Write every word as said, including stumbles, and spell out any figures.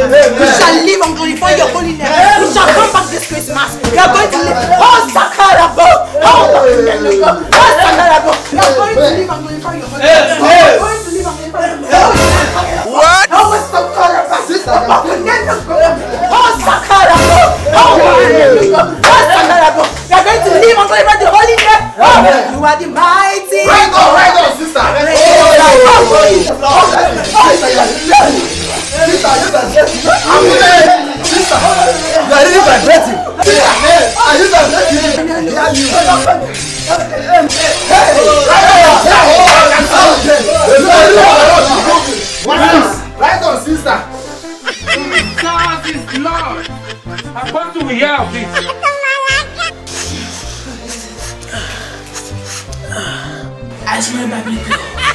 We shall live and glorify your holy name. We shall come back this Christmas. We are going to live. Oh, Sakarabo! Oh, Sakarabo! We are going to live and glorify your holy name. We are going to live and glorify your holy name. What? Oh, Sakarabo! Oh, Sakarabo! Oh, Sakarabo! We are going to live and glorify the holy name. Oh, you are the mighty. Right on, right on, sister. Right on, sister. God is Lord. I want to hear of this. I smell my people.